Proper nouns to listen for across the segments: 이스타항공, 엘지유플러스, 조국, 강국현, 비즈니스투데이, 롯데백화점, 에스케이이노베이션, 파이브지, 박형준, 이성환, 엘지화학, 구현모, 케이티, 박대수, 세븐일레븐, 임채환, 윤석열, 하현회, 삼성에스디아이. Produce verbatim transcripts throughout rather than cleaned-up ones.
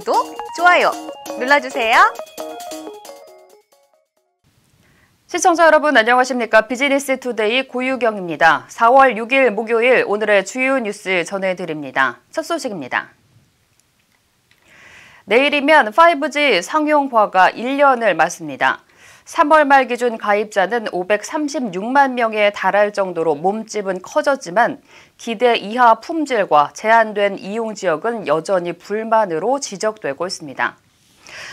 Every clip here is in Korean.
구독, 좋아요 눌러주세요. 시청자 여러분 안녕하십니까? 비즈니스 투데이 고유경입니다. 사월 육일 목요일 오늘의 주요 뉴스 전해드립니다. 첫 소식입니다. 내일이면 파이브지 상용화가 일 년을 맞습니다. 삼월 말 기준 가입자는 오백삼십육만 명에 달할 정도로 몸집은 커졌지만 기대 이하 품질과 제한된 이용 지역은 여전히 불만으로 지적되고 있습니다.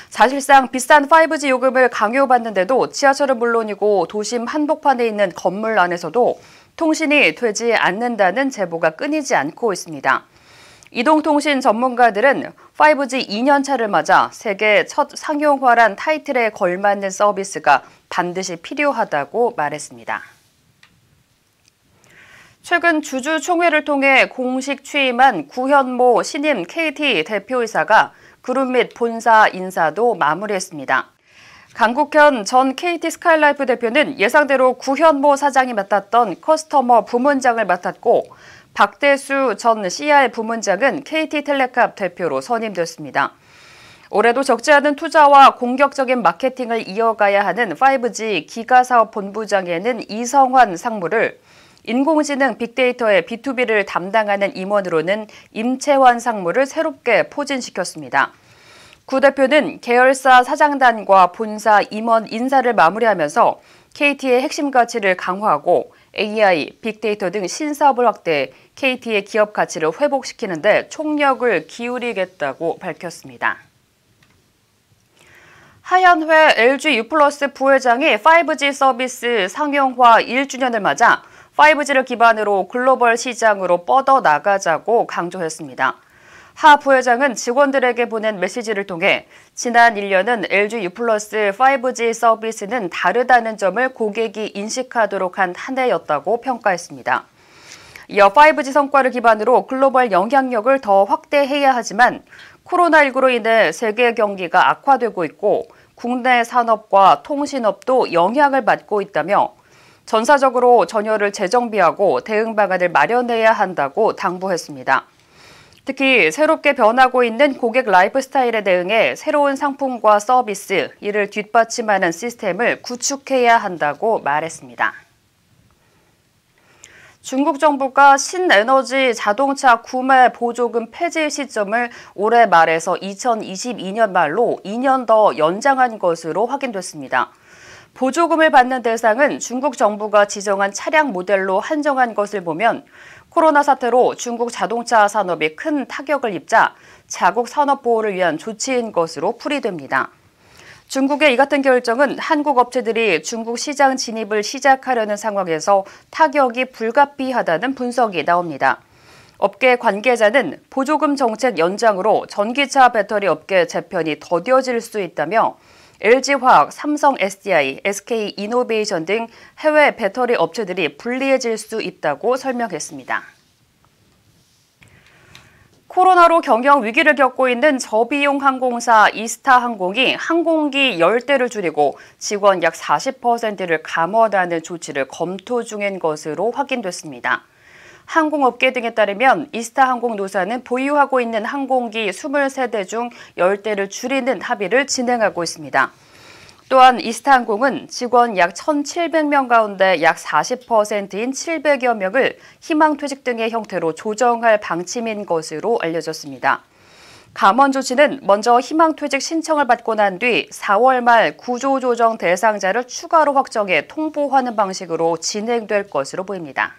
사실상 비싼 파이브지 요금을 강요받는데도 지하철은 물론이고 도심 한복판에 있는 건물 안에서도 통신이 되지 않는다는 제보가 끊이지 않고 있습니다. 이동통신 전문가들은 파이브지 이 년 차를 맞아 세계 첫 상용화란 타이틀에 걸맞는 서비스가 반드시 필요하다고 말했습니다. 최근 주주총회를 통해 공식 취임한 구현모 신임 케이티 대표이사가 그룹 및 본사 인사도 마무리했습니다. 강국현 전 케이티 스카이라이프 대표는 예상대로 구현모 사장이 맡았던 커스터머 부문장을 맡았고 박대수 전 씨알 부문장은 케이티텔레캅 대표로 선임됐습니다. 올해도 적지 않은 투자와 공격적인 마케팅을 이어가야 하는 파이브지 기가사업 본부장에는 이성환 상무를, 인공지능 빅데이터의 비투비를 담당하는 임원으로는 임채환 상무를 새롭게 포진시켰습니다. 구 대표는 계열사 사장단과 본사 임원 인사를 마무리하면서 케이티의 핵심 가치를 강화하고 에이아이, 빅데이터 등 신사업을 확대해 케이티의 기업 가치를 회복시키는 데 총력을 기울이겠다고 밝혔습니다. 하현회 엘지유플러스 부회장이 파이브지 서비스 상용화 일 주년을 맞아 파이브지를 기반으로 글로벌 시장으로 뻗어나가자고 강조했습니다. 하 부회장은 직원들에게 보낸 메시지를 통해 지난 일 년은 엘지유플러스 파이브지 서비스는 다르다는 점을 고객이 인식하도록 한 한 해였다고 평가했습니다. 이어 파이브지 성과를 기반으로 글로벌 영향력을 더 확대해야 하지만 코로나십구로 인해 세계 경기가 악화되고 있고 국내 산업과 통신업도 영향을 받고 있다며 전사적으로 전열을 재정비하고 대응 방안을 마련해야 한다고 당부했습니다. 특히 새롭게 변하고 있는 고객 라이프스타일에 대응해 새로운 상품과 서비스, 이를 뒷받침하는 시스템을 구축해야 한다고 말했습니다. 중국 정부가 신에너지 자동차 구매 보조금 폐지 시점을 올해 말에서 이천이십이 년 말로 이 년 더 연장한 것으로 확인됐습니다. 보조금을 받는 대상은 중국 정부가 지정한 차량 모델로 한정한 것을 보면 코로나 사태로 중국 자동차 산업이 큰 타격을 입자 자국 산업 보호를 위한 조치인 것으로 풀이됩니다. 중국의 이 같은 결정은 한국 업체들이 중국 시장 진입을 시작하려는 상황에서 타격이 불가피하다는 분석이 나옵니다. 업계 관계자는 보조금 정책 연장으로 전기차 배터리 업계 재편이 더뎌질 수 있다며 엘지화학, 삼성에스디아이, 에스케이이노베이션 등 해외 배터리 업체들이 불리해질 수 있다고 설명했습니다. 코로나로 경영 위기를 겪고 있는 저비용 항공사 이스타항공이 항공기 열 대를 줄이고 직원 약 사십 퍼센트를 감원하는 조치를 검토 중인 것으로 확인됐습니다. 항공업계 등에 따르면 이스타항공 노사는 보유하고 있는 항공기 이십삼 대 중 열 대를 줄이는 합의를 진행하고 있습니다. 또한 이스타항공은 직원 약 천칠백 명 가운데 약 사십 퍼센트인 칠백여 명을 희망퇴직 등의 형태로 조정할 방침인 것으로 알려졌습니다. 감원 조치는 먼저 희망퇴직 신청을 받고 난 뒤 사월 말 구조조정 대상자를 추가로 확정해 통보하는 방식으로 진행될 것으로 보입니다.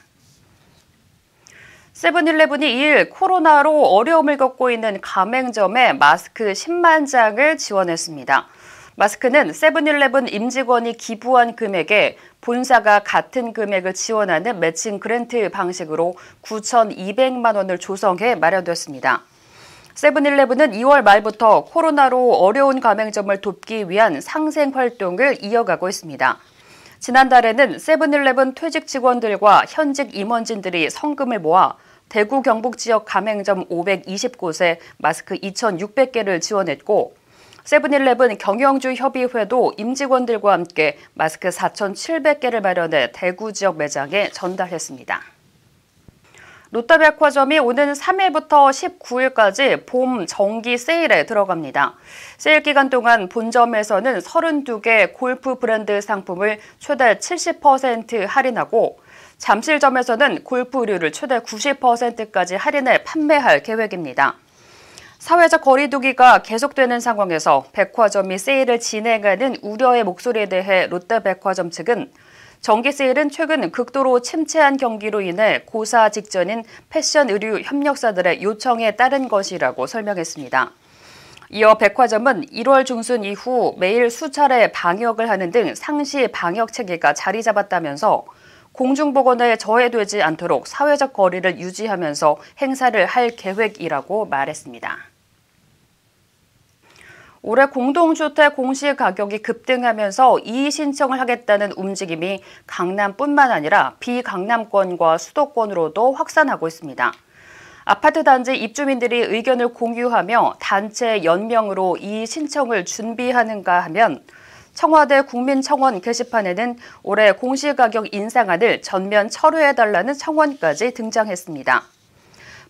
세븐일레븐이 이일 코로나로 어려움을 겪고 있는 가맹점에 마스크 십만 장을 지원했습니다. 마스크는 세븐일레븐 임직원이 기부한 금액에 본사가 같은 금액을 지원하는 매칭 그랜트 방식으로 구천이백만 원을 조성해 마련됐습니다. 세븐일레븐은 이월 말부터 코로나로 어려운 가맹점을 돕기 위한 상생 활동을 이어가고 있습니다. 지난달에는 세븐일레븐 퇴직 직원들과 현직 임원진들이 성금을 모아 대구 경북 지역 가맹점 오백이십 곳에 마스크 이천육백 개를 지원했고 세븐일레븐 경영주 협의회도 임직원들과 함께 마스크 사천칠백 개를 마련해 대구 지역 매장에 전달했습니다. 롯데백화점이 오는 삼 일부터 십구 일까지 봄 정기 세일에 들어갑니다. 세일 기간 동안 본점에서는 삼십이 개 골프 브랜드 상품을 최대 칠십 퍼센트 할인하고 잠실점에서는 골프류를 최대 구십 퍼센트까지 할인해 판매할 계획입니다. 사회적 거리 두기가 계속되는 상황에서 백화점이 세일을 진행하는 우려의 목소리에 대해 롯데백화점 측은 정기 세일은 최근 극도로 침체한 경기로 인해 고사 직전인 패션 의류 협력사들의 요청에 따른 것이라고 설명했습니다. 이어 백화점은 일월 중순 이후 매일 수차례 방역을 하는 등 상시 방역 체계가 자리 잡았다면서 공중보건에 저해되지 않도록 사회적 거리를 유지하면서 행사를 할 계획이라고 말했습니다. 올해 공동주택 공시가격이 급등하면서 이의신청을 하겠다는 움직임이 강남뿐만 아니라 비강남권과 수도권으로도 확산하고 있습니다. 아파트 단지 입주민들이 의견을 공유하며 단체 연명으로 이의신청을 준비하는가 하면 청와대 국민청원 게시판에는 올해 공시가격 인상안을 전면 철회해달라는 청원까지 등장했습니다.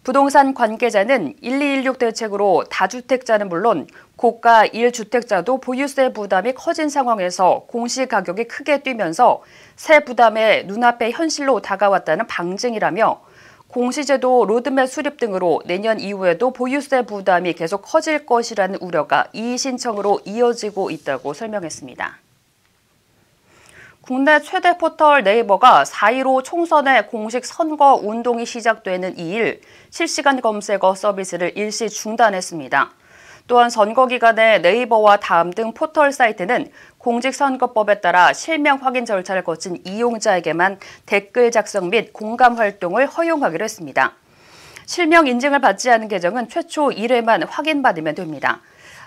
부동산 관계자는 일이일육 대책으로 다주택자는 물론 고가 일 주택자도 보유세 부담이 커진 상황에서 공시가격이 크게 뛰면서 세 부담의 눈앞에 현실로 다가왔다는 방증이라며 공시제도 로드맵 수립 등으로 내년 이후에도 보유세 부담이 계속 커질 것이라는 우려가 이의신청으로 이어지고 있다고 설명했습니다. 국내 최대 포털 네이버가 사 일오 총선의 공식 선거 운동이 시작되는 이 일 실시간 검색어 서비스를 일시 중단했습니다. 또한 선거 기간에 네이버와 다음 등 포털 사이트는 공직선거법에 따라 실명 확인 절차를 거친 이용자에게만 댓글 작성 및 공감 활동을 허용하기로 했습니다. 실명 인증을 받지 않은 계정은 최초 일 회만 확인받으면 됩니다.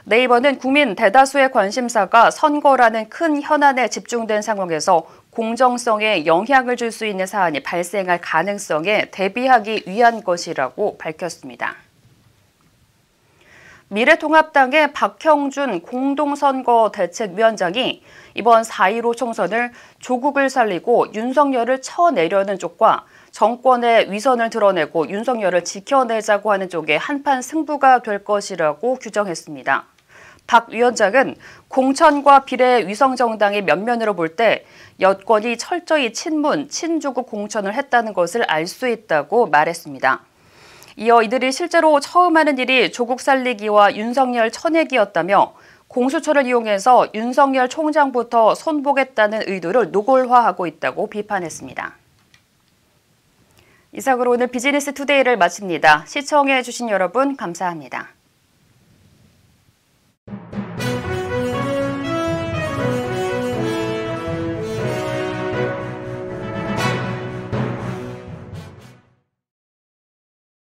네이버는 국민 대다수의 관심사가 선거라는 큰 현안에 집중된 상황에서 공정성에 영향을 줄 수 있는 사안이 발생할 가능성에 대비하기 위한 것이라고 밝혔습니다. 미래통합당의 박형준 공동선거대책위원장이 이번 사 일오 총선을 조국을 살리고 윤석열을 쳐내려는 쪽과 정권의 위선을 드러내고 윤석열을 지켜내자고 하는 쪽의 한판 승부가 될 것이라고 규정했습니다. 박 위원장은 공천과 비례 위성정당의 면면으로 볼 때 여권이 철저히 친문, 친조국 공천을 했다는 것을 알 수 있다고 말했습니다. 이어 이들이 실제로 처음 하는 일이 조국 살리기와 윤석열 쳐내기였다며 공수처를 이용해서 윤석열 총장부터 손보겠다는 의도를 노골화하고 있다고 비판했습니다. 이상으로 오늘 비즈니스 투데이를 마칩니다. 시청해 주신 여러분 감사합니다.